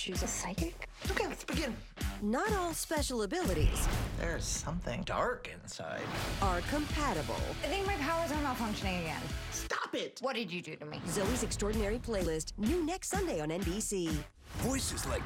she's a psychic? Okay, let's begin. Not all special abilities. There's something dark inside. Are compatible. I think my powers are malfunctioning again. Stop it! What did you do to me? Zoey's Extraordinary Playlist, new next Sunday on NBC. Voices like